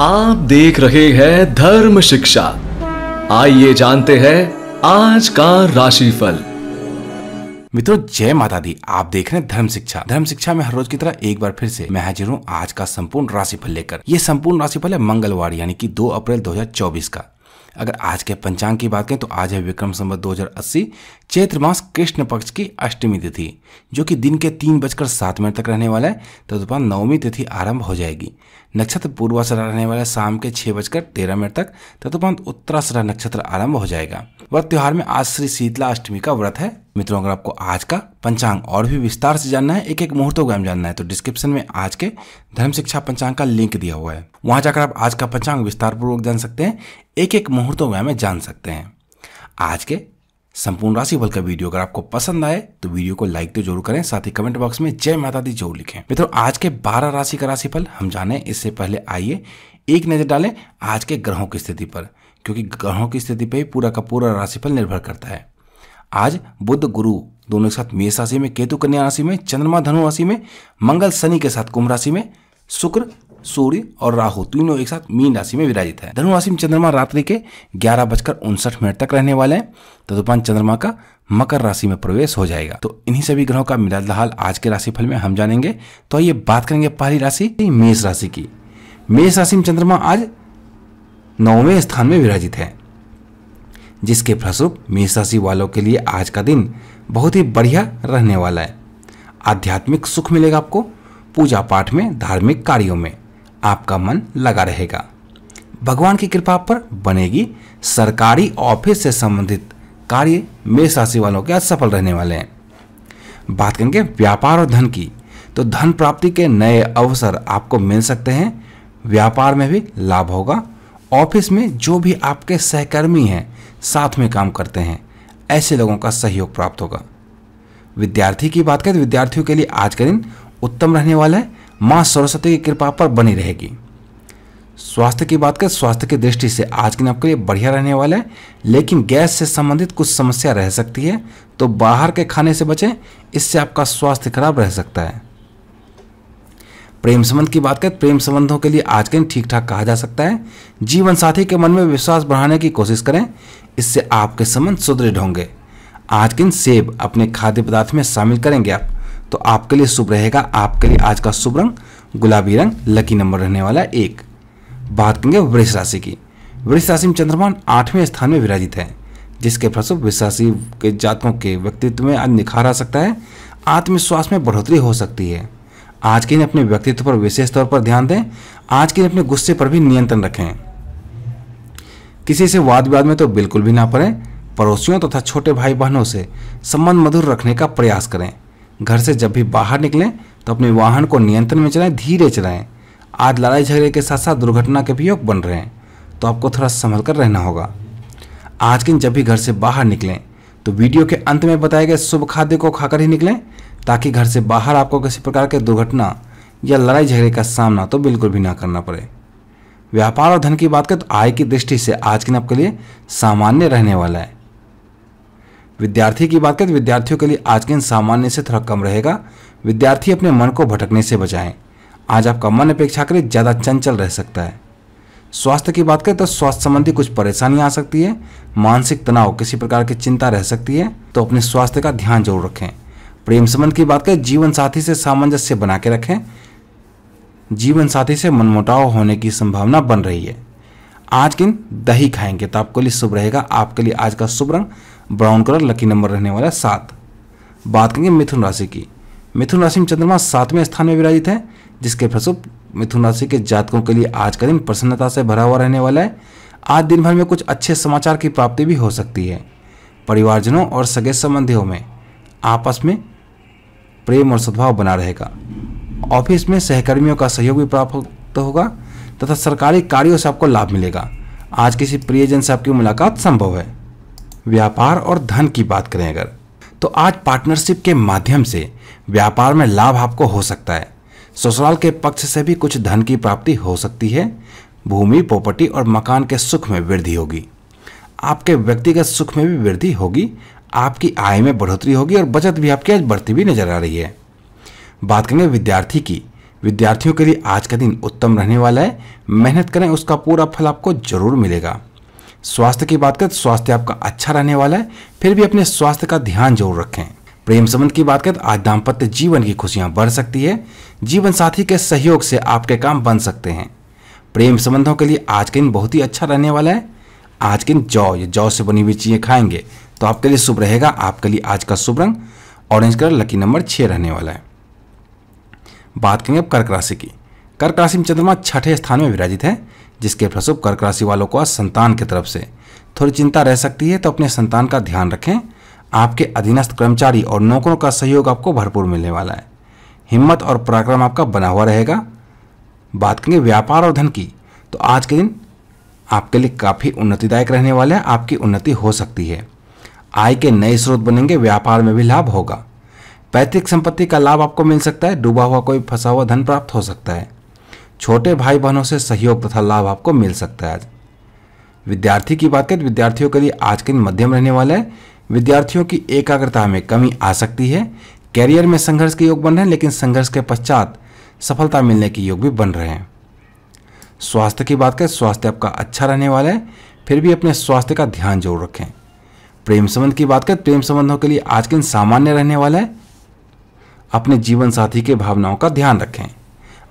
आप देख रहे हैं धर्म शिक्षा। आइए जानते हैं आज का राशिफल। मित्रों जय माता दी, आप देख रहे हैं धर्म शिक्षा। धर्म शिक्षा में हर रोज की तरह एक बार फिर से मैं हाजिर हूँ आज का संपूर्ण राशिफल लेकर। ये संपूर्ण राशिफल है मंगलवार यानी कि 2 अप्रैल 2024 का। अगर आज के पंचांग की बात करें तो आज है विक्रम संवत 2080, चैत्र मास कृष्ण पक्ष की अष्टमी तिथि जो कि दिन के 3:07 तक रहने वाला है। तदुपरांत नवमी तिथि आरंभ हो जाएगी। नक्षत्र पूर्वाषाढ़ा रहने वाला है शाम के 6:13 तक। तदुपरांत उत्तराषाढ़ा नक्षत्र आरंभ हो जाएगा। व्रत त्योहार में आज श्री शीतला अष्टमी का व्रत है। मित्रों अगर आपको आज का पंचांग और भी विस्तार से जानना है, एक एक मुहूर्तों को जानना है तो डिस्क्रिप्शन में आज के धर्म शिक्षा पंचांग का लिंक दिया हुआ है, वहां जाकर आप आज का पंचांग विस्तार पूर्वक जान सकते हैं, एक एक मुहूर्तों में जान सकते हैं। आज के संपूर्ण राशिफल का वीडियो अगर आपको पसंद आए तो वीडियो को लाइक तो जरूर करें, साथ ही कमेंट बॉक्स में जय माता दी जरूर लिखें। मित्रों आज के 12 राशि का राशिफल हम जाने इससे पहले आइए एक नजर डालें आज के ग्रहों की स्थिति पर, क्योंकि ग्रहों की स्थिति पर ही पूरा का पूरा राशिफल निर्भर करता है। आज बुध गुरु दोनों के साथ मेष राशि में, केतु कन्या राशि में, चंद्रमा धनु राशि में, मंगल शनि के साथ कुंभ राशि में, शुक्र सूर्य और राहु तीनों एक साथ मीन राशि में विराजित है। धनु राशि में चंद्रमा रात्रि के 11:59 तक रहने वाले हैं। तदुपरांत चंद्रमा का मकर राशि में प्रवेश हो जाएगा। तो इन्हीं सभी ग्रहों का मिलाजुला हाल आज के राशिफल में हम जानेंगे। तो आइए बात करेंगे पहली राशि मेष राशि की। मेष राशि में चंद्रमा आज 9वें स्थान में विराजित है, जिसके फलस्वरूप मेष राशि वालों के लिए आज का दिन बहुत ही बढ़िया रहने वाला है। आध्यात्मिक सुख मिलेगा आपको, पूजा पाठ में, धार्मिक कार्यों में आपका मन लगा रहेगा। भगवान की कृपा पर बनेगी। सरकारी ऑफिस से संबंधित कार्य मेष राशि वालों के आज सफल रहने वाले हैं। बात करेंगे व्यापार और धन की, तो धन प्राप्ति के नए अवसर आपको मिल सकते हैं। व्यापार में भी लाभ होगा। ऑफिस में जो भी आपके सहकर्मी हैं, साथ में काम करते हैं, ऐसे लोगों का सहयोग प्राप्त होगा। विद्यार्थी की बात करें तो विद्यार्थियों के लिए आज का दिन उत्तम रहने वाला है। माँ सरस्वती की कृपा पर बनी रहेगी। स्वास्थ्य की बात करें, स्वास्थ्य की दृष्टि से आज के दिन आपके लिए बढ़िया रहने वाला है, लेकिन गैस से संबंधित कुछ समस्या रह सकती है तो बाहर के खाने से बचें, इससे आपका स्वास्थ्य खराब रह सकता है। प्रेम संबंध की बात करें, प्रेम संबंधों के लिए आज के दिन ठीक ठाक कहा जा सकता है। जीवन साथी के मन में विश्वास बढ़ाने की कोशिश करें, इससे आपके संबंध सुदृढ़ होंगे। आज के दिन सेब अपने खाद्य पदार्थ में शामिल करेंगे आप तो आपके लिए शुभ रहेगा। आपके लिए आज का शुभ रंग गुलाबी रंग, लकी नंबर रहने वाला 1। बात करेंगे वृष राशि की। वृष राशि में चंद्रमा 8वें स्थान में विराजित है, जिसके फलस्वरूप वृष राशि के जातकों के व्यक्तित्व में आज निखार आ सकता है। आत्मविश्वास में बढ़ोतरी हो सकती है। आज के दिन अपने व्यक्तित्व पर विशेष तौर पर ध्यान दें। आज के दिन अपने गुस्से पर भी नियंत्रण रखें। किसी से वाद विवाद में तो बिल्कुल भी ना पड़ें। पड़ोसियों तथा छोटे भाई बहनों से संबंध मधुर रखने का प्रयास करें। घर से जब भी बाहर निकलें तो अपने वाहन को नियंत्रण में चलाएं, धीरे चलाएं। आज लड़ाई झगड़े के साथ साथ दुर्घटना के भी योग बन रहे हैं तो आपको थोड़ा संभल कर रहना होगा। आज के दिन जब भी घर से बाहर निकलें तो वीडियो के अंत में बताए गए शुभ खाद्य को खाकर ही निकलें, ताकि घर से बाहर आपको किसी प्रकार के दुर्घटना या लड़ाई झगड़े का सामना तो बिल्कुल भी ना करना पड़े। व्यापार और धन की बात करें तो आय की दृष्टि से आज के दिन आपके लिए सामान्य रहने वाला है। विद्यार्थी की बात करें तो विद्यार्थियों के लिए आज के दिन सामान्य से थोड़ा कम रहेगा। विद्यार्थी अपने मन को भटकने से बचाएं। आज आपका मन अपेक्षाकृत ज़्यादा चंचल रह सकता है। स्वास्थ्य की बात करें तो स्वास्थ्य संबंधी कुछ परेशानी आ सकती है। मानसिक तनाव, किसी प्रकार की चिंता रह सकती है तो अपने स्वास्थ्य का ध्यान जरूर रखें। प्रेम संबंध की बात करें, जीवन साथी से सामंजस्य बना के रखें। जीवन साथी से मनमुटाव होने की संभावना बन रही है। आज के दिन दही खाएंगे तो आपके लिए शुभ रहेगा। आपके लिए आज का शुभ रंग ब्राउन कलर, लकी नंबर रहने वाला 7। बात करेंगे मिथुन राशि की। मिथुन राशि में चंद्रमा 7वें स्थान में विराजित है, जिसके फलस्वरूप मिथुन राशि के जातकों के लिए आज का दिन प्रसन्नता से भरा हुआ रहने वाला है। आज दिन भर में कुछ अच्छे समाचार की प्राप्ति भी हो सकती है। परिवारजनों और सगे संबंधियों में आपस में प्रेम और सद्भाव बना रहेगा। ऑफिस में सहकर्मियों का सहयोग भी प्राप्त होगा तथा सरकारी कार्यों से आपको लाभ मिलेगा। आज किसी प्रियजन से आपकी मुलाकात संभव है। व्यापार और धन की बात करें अगर तो आज पार्टनरशिप के माध्यम से व्यापार में लाभ आपको हो सकता है। ससुराल के पक्ष से भी कुछ धन की प्राप्ति हो सकती है। भूमि, प्रॉपर्टी और मकान के सुख में वृद्धि होगी। आपके व्यक्तिगत सुख में भी वृद्धि होगी। आपकी आय में बढ़ोतरी होगी और बचत भी आपकी आज बढ़ती भी नजर आ रही है। बात करेंगे विद्यार्थी की। विद्यार्थियों के लिए आज का दिन उत्तम रहने वाला है। मेहनत करें, उसका पूरा फल आपको जरूर मिलेगा। स्वास्थ्य की बात करें, स्वास्थ्य आपका अच्छा रहने वाला है, फिर भी अपने स्वास्थ्य का ध्यान जरूर रखें। प्रेम संबंध की बात करें, आज दाम्पत्य जीवन की खुशियां बढ़ सकती है। जीवन साथी के सहयोग से आपके काम बन सकते हैं। प्रेम संबंधों के लिए आज का दिन बहुत ही अच्छा रहने वाला है। आज के दिन जौ से बनी हुई चीजें खाएंगे तो आपके लिए शुभ रहेगा। आपके लिए आज का शुभ रंग ऑरेंज कलर, लकी नंबर 6 रहने वाला है। बात करेंगे अब कर्क राशि की। कर्क राशि में चंद्रमा छठे स्थान में विराजित है, जिसके फलस्वरूप कर्क राशि वालों को आज संतान की तरफ से थोड़ी चिंता रह सकती है, तो अपने संतान का ध्यान रखें। आपके अधीनस्थ कर्मचारी और नौकरों का सहयोग आपको भरपूर मिलने वाला है। हिम्मत और पराक्रम आपका बना हुआ रहेगा। बात करेंगे व्यापार और धन की, तो आज के दिन आपके लिए काफ़ी उन्नतिदायक रहने वाला है। आपकी उन्नति हो सकती है, आय के नए स्रोत बनेंगे, व्यापार में भी लाभ होगा। पैतृक संपत्ति का लाभ आपको मिल सकता है। डूबा हुआ कोई फंसा हुआ धन प्राप्त हो सकता है। छोटे भाई बहनों से सहयोग तथा लाभ आपको मिल सकता है। आज विद्यार्थी की बात करें, विद्यार्थियों के लिए आज के दिन मध्यम रहने वाला है। विद्यार्थियों की एकाग्रता में कमी आ सकती है। कैरियर में संघर्ष के योग बन रहे हैं, लेकिन संघर्ष के पश्चात सफलता मिलने के योग भी बन रहे हैं। स्वास्थ्य की बात करें, स्वास्थ्य आपका अच्छा रहने वाला है, फिर भी अपने स्वास्थ्य का ध्यान जरूर रखें। प्रेम संबंध की बात करें, प्रेम संबंधों के लिए आज के दिन सामान्य रहने वाला है। अपने जीवन साथी के भावनाओं का ध्यान रखें।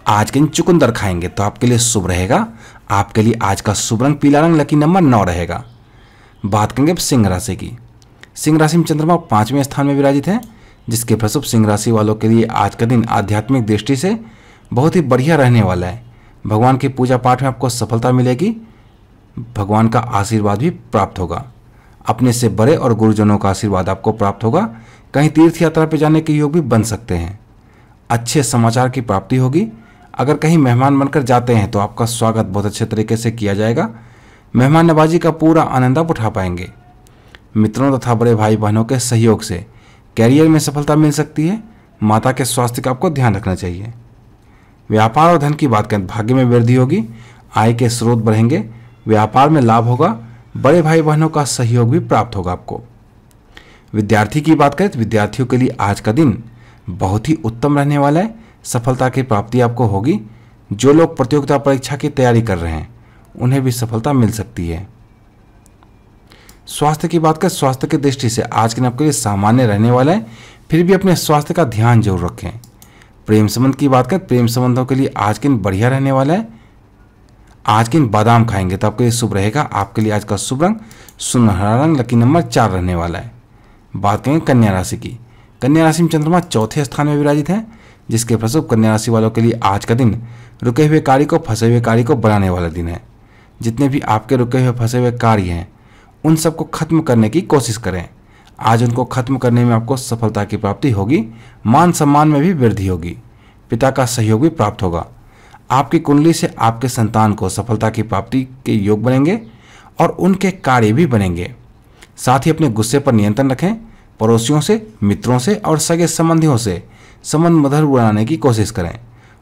आज के दिन चुकंदर खाएंगे तो आपके लिए शुभ रहेगा। आपके लिए आज का शुभ रंग पीला रंग, लकी नंबर 9 रहेगा। बात करेंगे अब सिंह राशि की। सिंह राशि में चंद्रमा 5वें स्थान में विराजित है, जिसके फलस्वरूप सिंह राशि वालों के लिए आज का दिन आध्यात्मिक दृष्टि से बहुत ही बढ़िया रहने वाला है। भगवान की पूजा पाठ में आपको सफलता मिलेगी। भगवान का आशीर्वाद भी प्राप्त होगा। अपने से बड़े और गुरुजनों का आशीर्वाद आपको प्राप्त होगा। कहीं तीर्थ यात्रा पर जाने के योग भी बन सकते हैं। अच्छे समाचार की प्राप्ति होगी। अगर कहीं मेहमान बनकर जाते हैं तो आपका स्वागत बहुत अच्छे तरीके से किया जाएगा। मेहमान नवाजी का पूरा आनंद आप उठा पाएंगे। मित्रों तथा बड़े भाई बहनों के सहयोग से कैरियर में सफलता मिल सकती है। माता के स्वास्थ्य का आपको ध्यान रखना चाहिए। व्यापार और धन की बात करें, भाग्य में वृद्धि होगी। आय के स्रोत बढ़ेंगे। व्यापार में लाभ होगा। बड़े भाई बहनों का सहयोग भी प्राप्त होगा आपको। विद्यार्थी की बात करें, विद्यार्थियों के लिए आज का दिन बहुत ही उत्तम रहने वाला है। सफलता की प्राप्ति आपको होगी। जो लोग प्रतियोगिता परीक्षा की तैयारी कर रहे हैं उन्हें भी सफलता मिल सकती है। स्वास्थ्य की बात करें, स्वास्थ्य की दृष्टि से आज के दिन आपके लिए सामान्य रहने वाला है, फिर भी अपने स्वास्थ्य का ध्यान जरूर रखें। प्रेम संबंध की बात करें, प्रेम संबंधों के लिए आज के दिन बढ़िया रहने वाला है। आज के दिन बादाम खाएंगे तो आपके लिए शुभ रहेगा। आपके लिए आज का शुभ रंग सुनहरा रंग, लकी नंबर 4 रहने वाला है। बात करेंगे कन्या राशि की। कन्या राशि में चंद्रमा 4थे स्थान में विराजित है, जिसके फलस्वरूप कन्या राशि वालों के लिए आज का दिन रुके हुए कार्य को फंसे हुए कार्य को बनाने वाला दिन है। जितने भी आपके रुके हुए फंसे हुए कार्य हैं उन सबको खत्म करने की कोशिश करें। आज उनको खत्म करने में आपको सफलता की प्राप्ति होगी। मान सम्मान में भी वृद्धि होगी। पिता का सहयोग भी प्राप्त होगा। आपकी कुंडली से आपके संतान को सफलता की प्राप्ति के योग बनेंगे और उनके कार्य भी बनेंगे। साथ ही अपने गुस्से पर नियंत्रण रखें। पड़ोसियों से, मित्रों से और सगे संबंधियों से संबंध मधुर बनाने की कोशिश करें।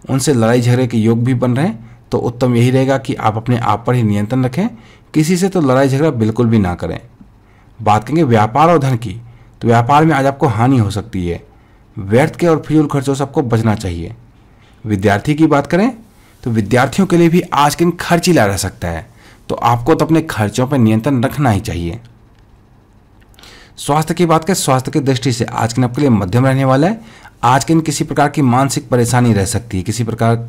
उनसे लड़ाई झगड़े के योग भी बन रहे हैं, तो उत्तम यही रहेगा कि आप अपने आप पर ही नियंत्रण रखें। किसी से तो लड़ाई झगड़ा बिल्कुल भी ना करें। बात करेंगे व्यापार और धन की, तो व्यापार में आज आपको हानि हो सकती है। व्यर्थ के और फिजूल खर्चों से आपको बचना चाहिए। विद्यार्थी की बात करें तो विद्यार्थियों के लिए भी आज के दिन खर्चीला रह सकता है, तो आपको तो अपने खर्चों पर नियंत्रण रखना ही चाहिए। स्वास्थ्य की बात करें, स्वास्थ्य की दृष्टि से आज के दिन आपके लिए मध्यम रहने वाला है। आज के दिन किसी प्रकार की मानसिक परेशानी रह सकती है। किसी प्रकार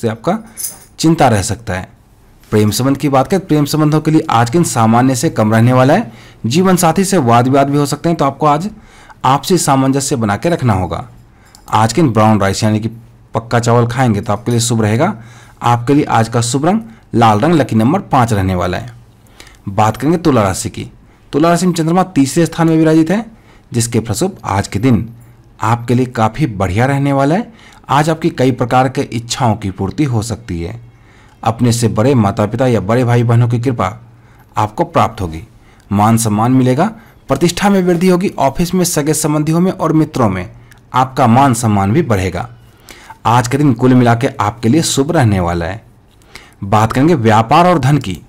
से आपका चिंता रह सकता है। प्रेम संबंध की बात करें, प्रेम संबंधों के लिए आज के दिन सामान्य से कम रहने वाला है। जीवन साथी से वाद विवाद भी हो सकते हैं, तो आपको आज आपसी सामंजस्य बना के रखना होगा। आज के दिन ब्राउन राइस यानी कि पक्का चावल खाएंगे तो आपके लिए शुभ रहेगा। आपके लिए आज का शुभ रंग लाल रंग, लकी नंबर 5 रहने वाला है। बात करेंगे तुला राशि की। तुला राशि में चंद्रमा 3रे स्थान में विराजित है, जिसके फलस्वरूप आज के दिन आपके लिए काफ़ी बढ़िया रहने वाला है। आज आपकी कई प्रकार के इच्छाओं की पूर्ति हो सकती है। अपने से बड़े माता पिता या बड़े भाई बहनों की कृपा आपको प्राप्त होगी। मान सम्मान मिलेगा। प्रतिष्ठा में वृद्धि होगी। ऑफिस में, सगे संबंधियों में और मित्रों में आपका मान सम्मान भी बढ़ेगा। आज के दिन कुल मिला के आपके लिए शुभ रहने वाला है। बात करेंगे व्यापार और धन की,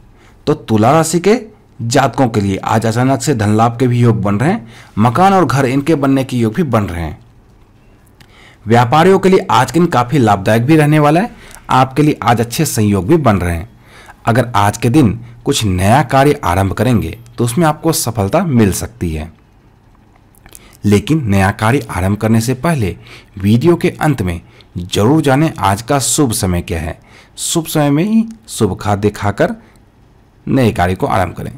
तो तुला राशि के जातकों के लिए आज अचानक से धन लाभ के भी योग बन रहे हैं। मकान और घर इनके बनने के योग भी बन रहे हैं। व्यापारियों के लिए आज के दिन काफ़ी लाभदायक भी रहने वाला है। आपके लिए आज अच्छे संयोग भी बन रहे हैं। अगर आज के दिन कुछ नया कार्य आरंभ करेंगे तो उसमें आपको सफलता मिल सकती है। लेकिन नया कार्य आरंभ करने से पहले वीडियो के अंत में जरूर जानें आज का शुभ समय क्या है। शुभ समय में ही शुभ खाद्य खाकर नए कार्य को आरंभ करें।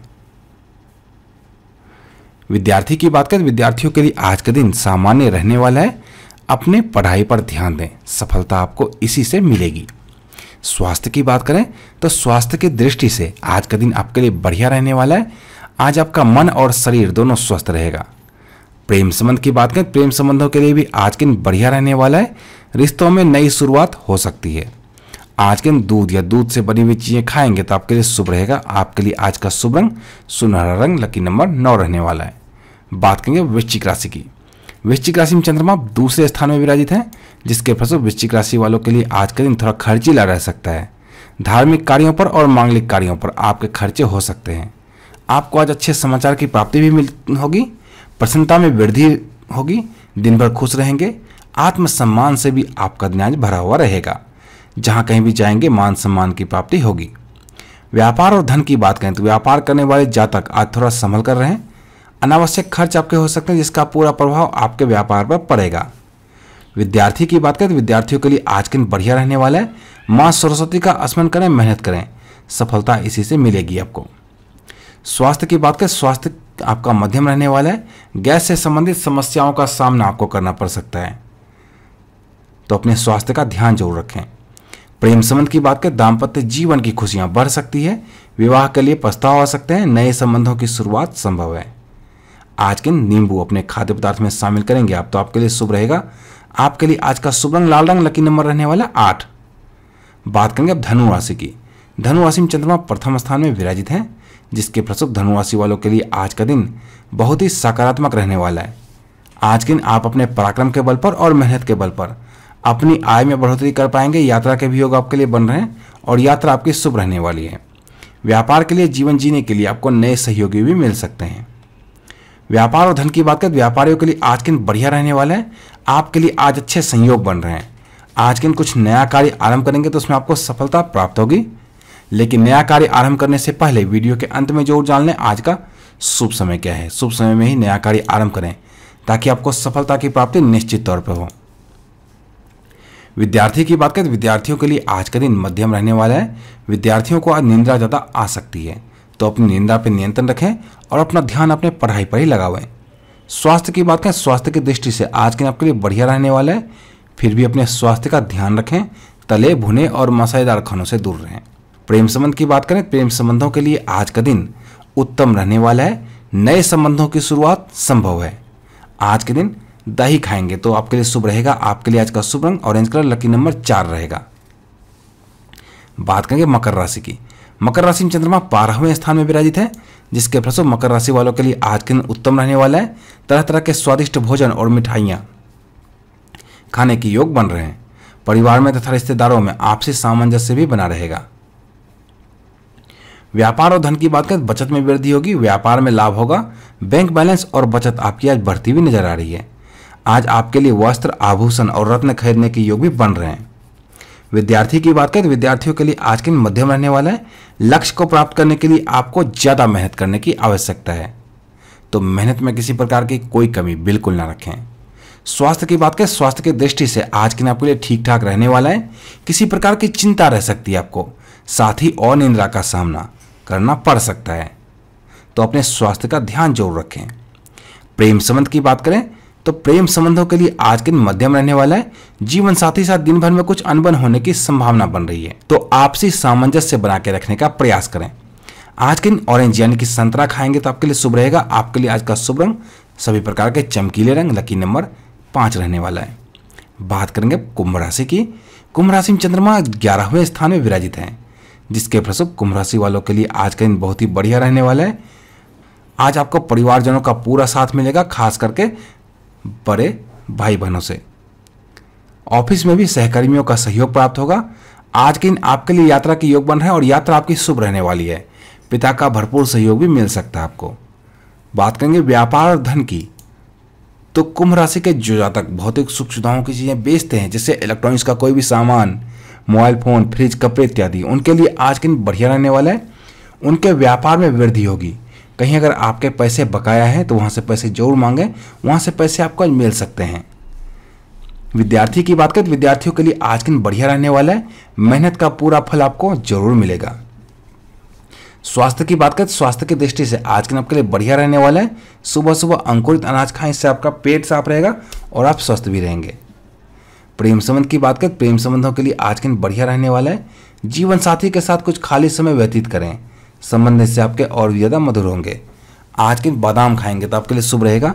विद्यार्थी की बात करें, विद्यार्थियों के लिए आज का दिन सामान्य रहने वाला है। अपने पढ़ाई पर ध्यान दें, सफलता आपको इसी से मिलेगी। स्वास्थ्य की बात करें तो स्वास्थ्य की दृष्टि से आज का दिन आपके लिए बढ़िया रहने वाला है। आज आपका मन और शरीर दोनों स्वस्थ रहेगा। प्रेम संबंध की बात करें, प्रेम संबंधों के लिए भी आज के दिन बढ़िया रहने वाला है। रिश्तों में नई शुरुआत हो सकती है। आज के दिन दूध या दूध से बनी हुई चीज़ें खाएंगे तो आपके लिए शुभ रहेगा। आपके लिए आज का शुभ रंग सुनहरा रंग, लकी नंबर 9 रहने वाला है। बात करेंगे वृश्चिक राशि की। वृश्चिक राशि में चंद्रमा दूसरे स्थान में विराजित है, जिसके फलस्वरूप वृश्चिक राशि वालों के लिए आज का दिन थोड़ा खर्चीला रह सकता है। धार्मिक कार्यों पर और मांगलिक कार्यों पर आपके खर्चे हो सकते हैं। आपको आज अच्छे समाचार की प्राप्ति भी होगी। प्रसन्नता में वृद्धि होगी। दिन भर खुश रहेंगे। आत्मसम्मान से भी आपका दिन आज भरा हुआ रहेगा। जहां कहीं भी जाएंगे मान सम्मान की प्राप्ति होगी। व्यापार और धन की बात करें तो व्यापार करने वाले जातक आज थोड़ा संभल कर रहें। अनावश्यक खर्च आपके हो सकते हैं, जिसका पूरा प्रभाव आपके व्यापार पर पड़ेगा। विद्यार्थी की बात करें तो विद्यार्थियों के लिए आज के दिन बढ़िया रहने वाला है। माँ सरस्वती का स्मरण करें, मेहनत करें, सफलता इसी से मिलेगी आपको। स्वास्थ्य की बात करें, स्वास्थ्य आपका मध्यम रहने वाला है। गैस से संबंधित समस्याओं का सामना आपको करना पड़ सकता है, तो अपने स्वास्थ्य का ध्यान जरूर रखें। प्रेम संबंध की बात करें, दाम्पत्य जीवन की खुशियां बढ़ सकती है। विवाह के लिए प्रस्ताव आ सकते हैं। नए संबंधों की शुरुआत संभव है। आज के नींबू अपने खाद्य पदार्थ में शामिल करेंगे आप तो आपके लिए शुभ रहेगा। आपके लिए आज का शुभ रंग लाल रंग, लकी नंबर रहने वाला 8। बात करेंगे अब धनु राशि की। धनु राशि में चंद्रमा प्रथम स्थान में विराजित है, जिसके फलस्वरूप धनु राशि वालों के लिए आज का दिन बहुत ही सकारात्मक रहने वाला है। आज के दिन आप अपने पराक्रम के बल पर और मेहनत के बल पर अपनी आय में बढ़ोतरी कर पाएंगे। यात्रा के भी योग आपके लिए बन रहे हैं और यात्रा आपकी शुभ रहने वाली है। व्यापार के लिए जीवन जीने के लिए आपको नए सहयोगी भी मिल सकते हैं। व्यापार और धन की बात करें, व्यापारियों के लिए आज के दिन बढ़िया रहने वाला है। आपके लिए आज अच्छे संयोग बन रहे हैं। आज के दिन कुछ नया कार्य आरंभ करेंगे तो उसमें आपको सफलता प्राप्त होगी। लेकिन नया कार्य आरंभ करने से पहले वीडियो के अंत में जरूर जान लें आज का शुभ समय क्या है। शुभ समय में ही नया कार्य आरंभ करें ताकि आपको सफलता की प्राप्ति निश्चित तौर पर हो। विद्यार्थी की बात करें, विद्यार्थियों के लिए आज का दिन मध्यम रहने वाला है। विद्यार्थियों को आज निंद्रा ज़्यादा आ सकती है, तो अपनी निंद्रा पर नियंत्रण रखें और अपना ध्यान अपने पढ़ाई पर ही लगावें। स्वास्थ्य की बात करें, स्वास्थ्य की दृष्टि से आज के दिन आपके लिए बढ़िया रहने वाला है। फिर भी अपने स्वास्थ्य का ध्यान रखें। तले भुने और मसालेदार खानों से दूर रहें। प्रेम संबंध की बात करें, प्रेम संबंधों के लिए आज का दिन उत्तम रहने वाला है। नए संबंधों की शुरुआत संभव है। आज के दिन दही खाएंगे तो आपके लिए शुभ रहेगा। आपके लिए आज का शुभ रंग ऑरेंज कलर, लकी नंबर 4 रहेगा। बात करेंगे मकर राशि की। मकर राशि में चंद्रमा 12वें स्थान में विराजित है, जिसके फलस्वरूप मकर राशि वालों के लिए आज के दिन उत्तम रहने वाला है। तरह तरह के स्वादिष्ट भोजन और मिठाइयाँ खाने के योग बन रहे हैं। परिवार में तथा रिश्तेदारों में आपसी सामंजस्य भी बना रहेगा। व्यापार और धन की बात करें, बचत में वृद्धि होगी। व्यापार में लाभ होगा। बैंक बैलेंस और बचत आपकी आज बढ़ती हुई नजर आ रही है। आज आपके लिए वस्त्र, आभूषण और रत्न खरीदने के योग भी बन रहे हैं। विद्यार्थी की बात करें, विद्यार्थियों के लिए आज के दिन मध्यम रहने वाला है। लक्ष्य को प्राप्त करने के लिए आपको ज़्यादा मेहनत करने की आवश्यकता है, तो मेहनत में किसी प्रकार की कोई कमी बिल्कुल ना रखें। स्वास्थ्य की बात करें, स्वास्थ्य की दृष्टि से आज के दिन आपके लिए ठीक ठाक रहने वाला है। किसी प्रकार की चिंता रह सकती है आपको, साथ ही और निंद्रा का सामना करना पड़ सकता है, तो अपने स्वास्थ्य का ध्यान जरूर रखें। प्रेम संबंध की बात करें तो प्रेम संबंधों के लिए आज के दिन मध्यम रहने वाला है। जीवन साथी साथ दिन भर में कुछ अनबन होने की संभावना बन रही है, तो आपसी सामंजस्य बना के रखने का प्रयास करें। आज के दिन ऑरेंज यानी कि संतरा खाएंगे तो आपके लिए शुभ रहेगा। आपके लिए आज का शुभ रंग सभी प्रकार के चमकीले रंग, लकी नंबर 5 रहने वाला है। बात करेंगे कुंभ राशि की। कुंभ राशि में चंद्रमा 11वें स्थान में विराजित है, जिसके फलस्वरूप कुंभ राशि वालों के लिए आज का दिन बहुत ही बढ़िया रहने वाला है। आज आपको परिवारजनों का पूरा साथ मिलेगा, खास करके बड़े भाई बहनों से। ऑफिस में भी सहकर्मियों का सहयोग प्राप्त होगा। आज के दिन आपके लिए यात्रा के योग बन रहे हैं और यात्रा आपकी शुभ रहने वाली है। पिता का भरपूर सहयोग भी मिल सकता है आपको। बात करेंगे व्यापार और धन की तो कुंभ राशि के जो जातक भौतिक सुख सुविधाओं की चीज़ें बेचते हैं जैसे इलेक्ट्रॉनिक्स का कोई भी सामान, मोबाइल फ़ोन, फ्रिज, कपड़े इत्यादि, उनके लिए आज के दिन बढ़िया रहने वाला है। उनके व्यापार में वृद्धि होगी। कहीं अगर आपके पैसे बकाया है तो वहाँ से पैसे जरूर मांगें, वहाँ से पैसे आपको मिल सकते हैं। विद्यार्थी की बात करें तो विद्यार्थियों के लिए आज के दिन बढ़िया रहने वाला है। मेहनत का पूरा फल आपको जरूर मिलेगा। स्वास्थ्य की बात करें तो स्वास्थ्य की दृष्टि से आज के दिन आपके लिए बढ़िया रहने वाला है। सुबह सुबह अंकुरित अनाज खाएं, इससे आपका पेट साफ रहेगा और आप स्वस्थ भी रहेंगे। प्रेम संबंध की बात करें, प्रेम संबंधों के लिए आज के दिन बढ़िया रहने वाला है। जीवन साथी के साथ कुछ खाली समय व्यतीत करें, संबंध इससे आपके और भी ज़्यादा मधुर होंगे। आज के दिन बादाम खाएंगे तो आपके लिए शुभ रहेगा।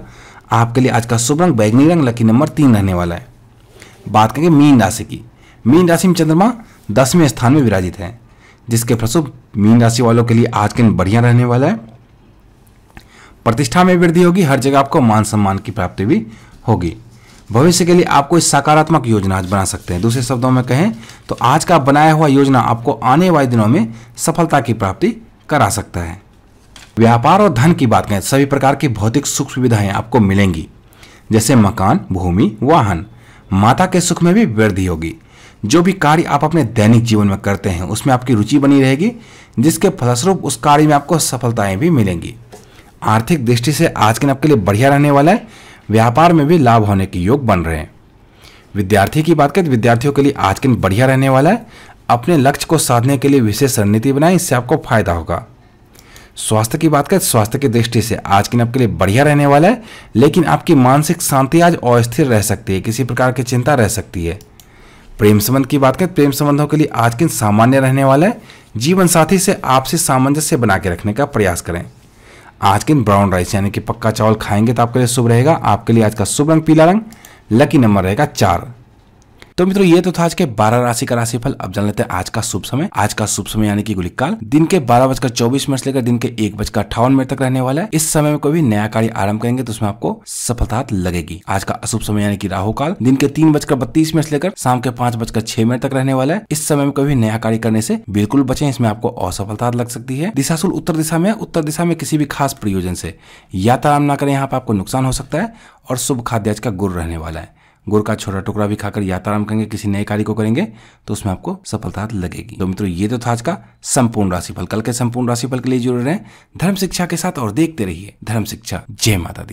आपके लिए आज का शुभ रंग बैगनी रंग, लकी नंबर 3 रहने वाला है। बात करेंगे मीन राशि की। मीन राशि में चंद्रमा 10वें स्थान में विराजित है, जिसके फलस्वरूप मीन राशि वालों के लिए आज के दिन बढ़िया रहने वाला है। प्रतिष्ठा में वृद्धि होगी, हर जगह आपको मान सम्मान की प्राप्ति भी होगी। भविष्य के लिए आपको इस सकारात्मक योजना आज बना सकते हैं। दूसरे शब्दों में कहें तो आज का बनाया हुआ योजना आपको आने वाले दिनों में सफलता की प्राप्ति करा सकता है। व्यापार और धन की बात करें, सभी प्रकार की भौतिक सुख सुविधाएं आपको मिलेंगी जैसे मकान, भूमि, वाहन। माता के सुख में भी वृद्धि होगी। जो भी कार्य आप अपने दैनिक जीवन में करते हैं उसमें आपकी रुचि बनी रहेगी, जिसके फलस्वरूप उस कार्य में आपको सफलताएं भी मिलेंगी। आर्थिक दृष्टि से आज के दिन आपके लिए बढ़िया रहने वाला है। व्यापार में भी लाभ होने के योग बन रहे हैं। विद्यार्थी की बात करें, विद्यार्थियों के लिए आज के दिन बढ़िया रहने वाला है। अपने लक्ष्य को साधने के लिए विशेष रणनीति बनाएं, इससे आपको फायदा होगा। स्वास्थ्य की बात करें, स्वास्थ्य की दृष्टि से आज के दिन आपके लिए बढ़िया रहने वाला है, लेकिन आपकी मानसिक शांति आज अस्थिर रह सकती है, किसी प्रकार की चिंता रह सकती है। प्रेम संबंध की बात करें, प्रेम संबंधों के लिए आज के दिन सामान्य रहने वाला है। जीवन साथी से आपसी सामंजस्य बना के रखने का प्रयास करें। आज के दिन ब्राउन राइस यानी कि पक्का चावल खाएंगे तो आपके लिए शुभ रहेगा। आपके लिए आज का शुभ रंग पीला रंग, लकी नंबर रहेगा 4। तो मित्रों ये तो था आज के 12 राशि का राशिफल। अब जान लेते हैं आज का शुभ समय। आज का शुभ समय यानी कि गुलिक काल दिन के 12:24 से लेकर दिन के 1:58 तक रहने वाला है। इस समय में कोई भी नया कार्य आरंभ करेंगे तो उसमें आपको सफलता लगेगी। आज का अशुभ समय यानी कि राहु काल दिन के 3:32 से लेकर शाम के 5:06 तक रहने वाला है। इस समय में कोई भी नया कार्य करने से बिल्कुल बचें, इसमें आपको असफलता लग सकती है। दिशाशूल उत्तर दिशा में किसी भी खास प्रयोजन से यात्रा आरम्भ न करें, यहाँ पर आपको नुकसान हो सकता है। और शुभ खाद्य आज का गुड़ रहने वाला है। गुड़ का छोटा टुकड़ा भी खाकर यात्रा आरंभ करेंगे, किसी नए कार्य को करेंगे तो उसमें आपको सफलता लगेगी। तो मित्रों ये तो था आज का संपूर्ण राशिफल। कल के संपूर्ण राशिफल के लिए जुड़े रहें धर्म शिक्षा के साथ और देखते रहिए धर्म शिक्षा। जय माता दी।